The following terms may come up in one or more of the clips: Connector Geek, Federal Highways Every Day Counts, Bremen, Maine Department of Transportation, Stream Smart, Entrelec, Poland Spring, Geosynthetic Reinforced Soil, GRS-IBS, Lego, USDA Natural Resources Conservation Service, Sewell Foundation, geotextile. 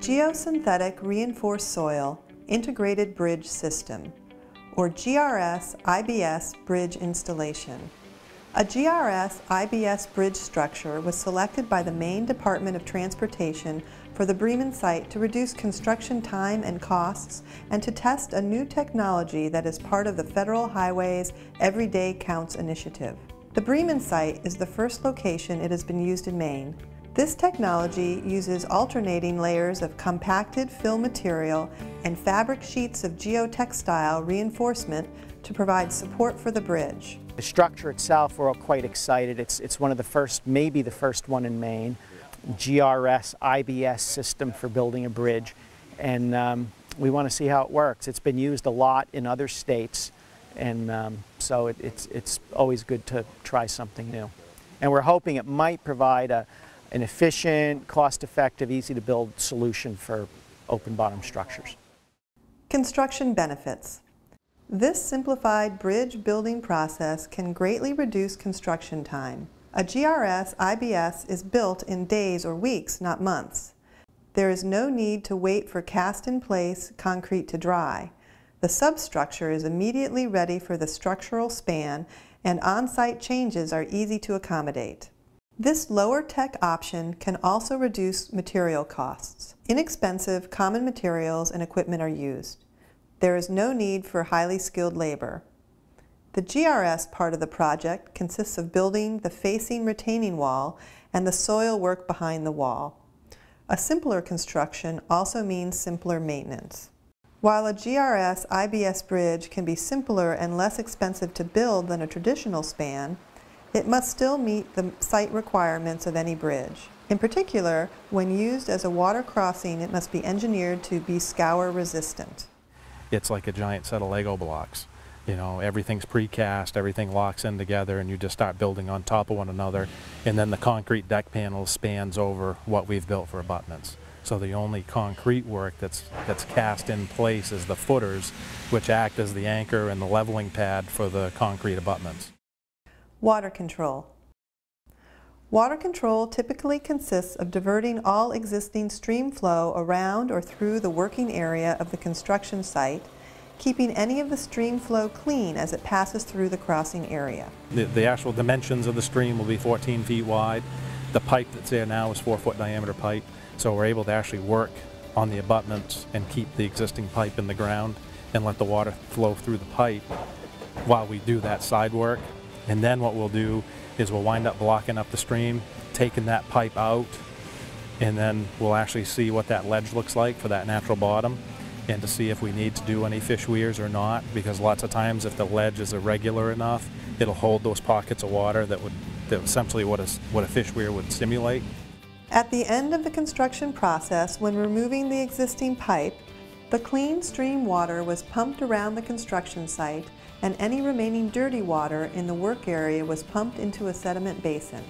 Geosynthetic Reinforced Soil Integrated Bridge System, or GRS-IBS bridge installation. A GRS-IBS bridge structure was selected by the Maine Department of Transportation for the Bremen site to reduce construction time and costs and to test a new technology that is part of the Federal Highways Every Day Counts initiative. The Bremen site is the first location it has been used in Maine. This technology uses alternating layers of compacted fill material and fabric sheets of geotextile reinforcement to provide support for the bridge. The structure itself, we're all quite excited. It's one of the first, maybe the first one in Maine, GRS-IBS system for building a bridge, and we want to see how it works. It's been used a lot in other states, and so it's always good to try something new. And we're hoping it might provide an efficient, cost-effective, easy-to-build solution for open-bottom structures. Construction benefits. This simplified bridge building process can greatly reduce construction time. A GRS-IBS is built in days or weeks, not months. There is no need to wait for cast-in-place concrete to dry. The substructure is immediately ready for the structural span, and on-site changes are easy to accommodate. This lower-tech option can also reduce material costs. Inexpensive, common materials and equipment are used. There is no need for highly skilled labor. The GRS part of the project consists of building the facing retaining wall and the soil work behind the wall. A simpler construction also means simpler maintenance. While a GRS-IBS bridge can be simpler and less expensive to build than a traditional span, it must still meet the site requirements of any bridge. In particular, when used as a water crossing, it must be engineered to be scour resistant. It's like a giant set of Lego blocks. You know, everything's precast, everything locks in together, and you just start building on top of one another, and then the concrete deck panel spans over what we've built for abutments. So the only concrete work that's cast in place is the footers, which act as the anchor and the leveling pad for the concrete abutments. Water control. Water control typically consists of diverting all existing stream flow around or through the working area of the construction site, keeping any of the stream flow clean as it passes through the crossing area. The actual dimensions of the stream will be 14 feet wide. The pipe that's there now is 4-foot diameter pipe, so we're able to actually work on the abutments and keep the existing pipe in the ground and let the water flow through the pipe while we do that side work. And then what we'll do is we'll wind up blocking up the stream, taking that pipe out, and then we'll actually see what that ledge looks like for that natural bottom and to see if we need to do any fish weirs or not, because lots of times if the ledge is irregular enough, it'll hold those pockets of water that essentially what a fish weir would simulate. At the end of the construction process, when removing the existing pipe, the clean stream water was pumped around the construction site, and any remaining dirty water in the work area was pumped into a sediment basin.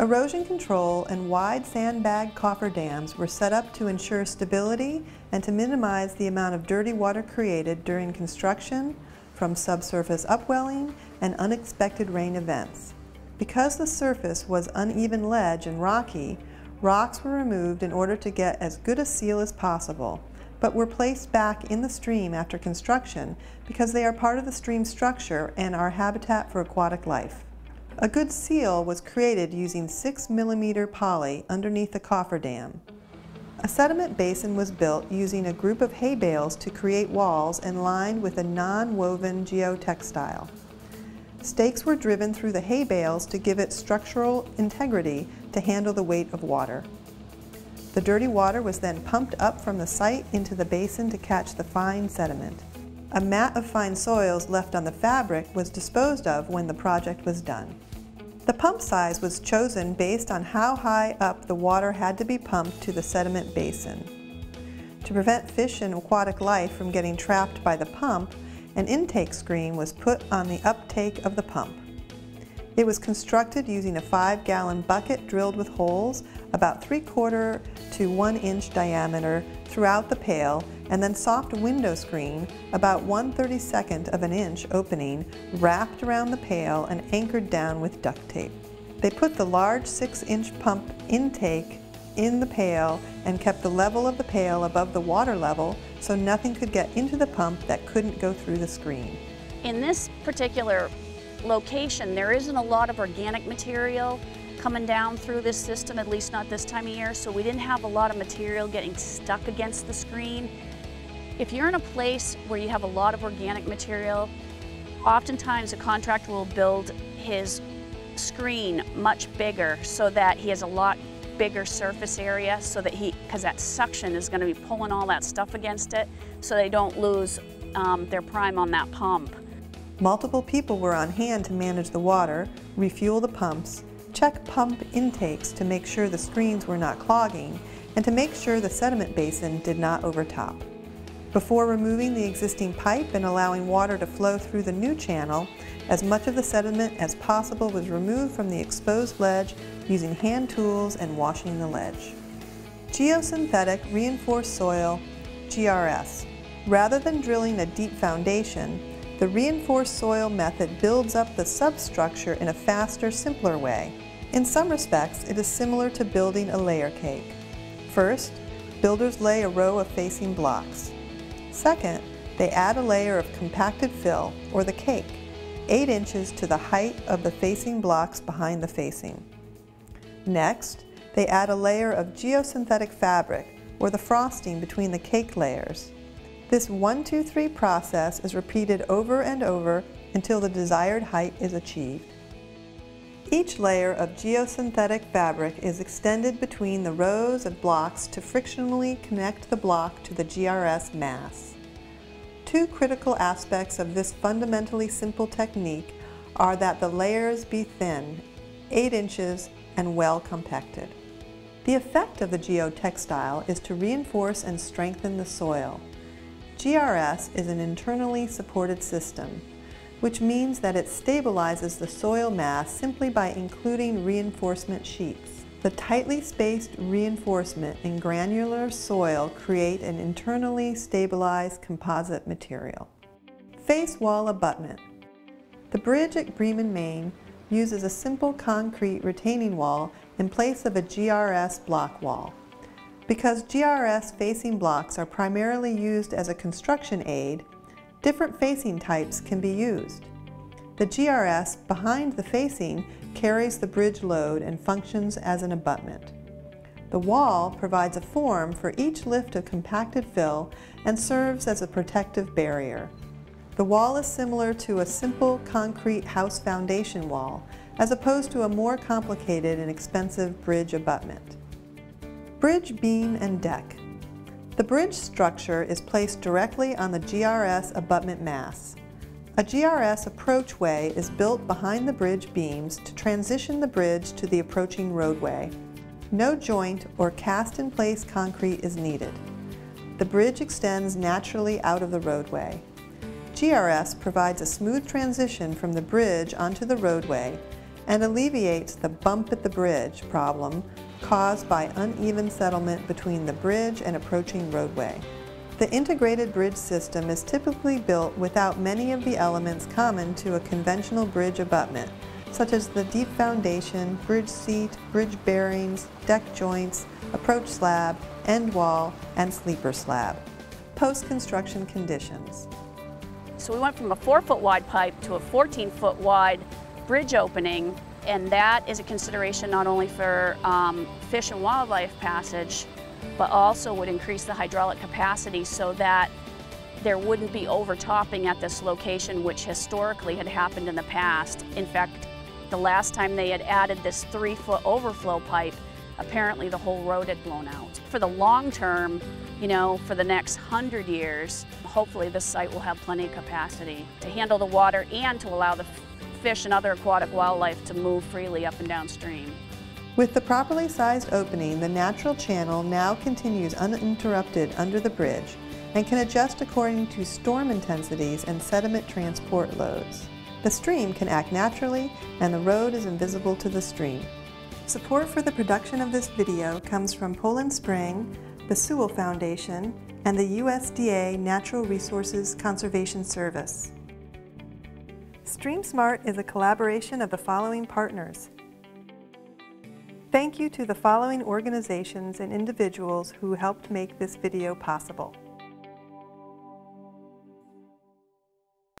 Erosion control and wide sandbag cofferdams were set up to ensure stability and to minimize the amount of dirty water created during construction, from subsurface upwelling and unexpected rain events. Because the surface was uneven ledge and rocky, rocks were removed in order to get as good a seal as possible, but were placed back in the stream after construction because they are part of the stream structure and are habitat for aquatic life. A good seal was created using 6 mm poly underneath the cofferdam. A sediment basin was built using a group of hay bales to create walls and lined with a non-woven geotextile. Stakes were driven through the hay bales to give it structural integrity to handle the weight of water. The dirty water was then pumped up from the site into the basin to catch the fine sediment. A mat of fine soils left on the fabric was disposed of when the project was done. The pump size was chosen based on how high up the water had to be pumped to the sediment basin. To prevent fish and aquatic life from getting trapped by the pump, an intake screen was put on the uptake of the pump. It was constructed using a 5-gallon bucket drilled with holes about 3/4 to 1 inch diameter throughout the pail, and then soft window screen about 1/32 of an inch opening wrapped around the pail and anchored down with duct tape. They put the large 6-inch pump intake in the pail and kept the level of the pail above the water level so nothing could get into the pump that couldn't go through the screen. In this particular location, there isn't a lot of organic material coming down through this system, at least not this time of year, so we didn't have a lot of material getting stuck against the screen. If you're in a place where you have a lot of organic material, oftentimes a contractor will build his screen much bigger so that he has a lot bigger surface area, so that because that suction is going to be pulling all that stuff against it, so they don't lose their prime on that pump. Multiple people were on hand to manage the water, refuel the pumps, check pump intakes to make sure the screens were not clogging, and to make sure the sediment basin did not overtop. Before removing the existing pipe and allowing water to flow through the new channel, as much of the sediment as possible was removed from the exposed ledge using hand tools and washing the ledge. Geosynthetic Reinforced Soil, GRS. Rather than drilling a deep foundation, the reinforced soil method builds up the substructure in a faster, simpler way. In some respects, it is similar to building a layer cake. First, builders lay a row of facing blocks. Second, they add a layer of compacted fill, or the cake, 8 inches to the height of the facing blocks behind the facing. Next, they add a layer of geosynthetic fabric, or the frosting, between the cake layers. This 1-2-3 process is repeated over and over until the desired height is achieved. Each layer of geosynthetic fabric is extended between the rows of blocks to frictionally connect the block to the GRS mass. Two critical aspects of this fundamentally simple technique are that the layers be thin, 8 inches, and well compacted. The effect of the geotextile is to reinforce and strengthen the soil. GRS is an internally supported system, which means that it stabilizes the soil mass simply by including reinforcement sheets. The tightly spaced reinforcement in granular soil create an internally stabilized composite material. Face wall abutment. The bridge at Bremen, Maine uses a simple concrete retaining wall in place of a GRS block wall. Because GRS facing blocks are primarily used as a construction aid, different facing types can be used. The GRS behind the facing carries the bridge load and functions as an abutment. The wall provides a form for each lift of compacted fill and serves as a protective barrier. The wall is similar to a simple concrete house foundation wall, as opposed to a more complicated and expensive bridge abutment. Bridge beam and deck. The bridge structure is placed directly on the GRS abutment mass. A GRS approachway is built behind the bridge beams to transition the bridge to the approaching roadway. No joint or cast-in-place concrete is needed. The bridge extends naturally out of the roadway. GRS provides a smooth transition from the bridge onto the roadway and alleviates the bump at the bridge problem caused by uneven settlement between the bridge and approaching roadway. The integrated bridge system is typically built without many of the elements common to a conventional bridge abutment, such as the deep foundation, bridge seat, bridge bearings, deck joints, approach slab, end wall, and sleeper slab. Post-construction conditions. So we went from a 4-foot wide pipe to a 14-foot wide bridge opening, and that is a consideration not only for fish and wildlife passage, but also would increase the hydraulic capacity so that there wouldn't be overtopping at this location, which historically had happened in the past. In fact, the last time they had added this 3-foot overflow pipe, apparently the whole road had blown out. For the long term, you know, for the next 100 years, hopefully this site will have plenty of capacity to handle the water and to allow the fish and other aquatic wildlife to move freely up and downstream. With the properly sized opening, the natural channel now continues uninterrupted under the bridge and can adjust according to storm intensities and sediment transport loads. The stream can act naturally, and the road is invisible to the stream. Support for the production of this video comes from Poland Spring, the Sewell Foundation, and the USDA Natural Resources Conservation Service. Stream Smart is a collaboration of the following partners: Thank you to the following organizations and individuals who helped make this video possible.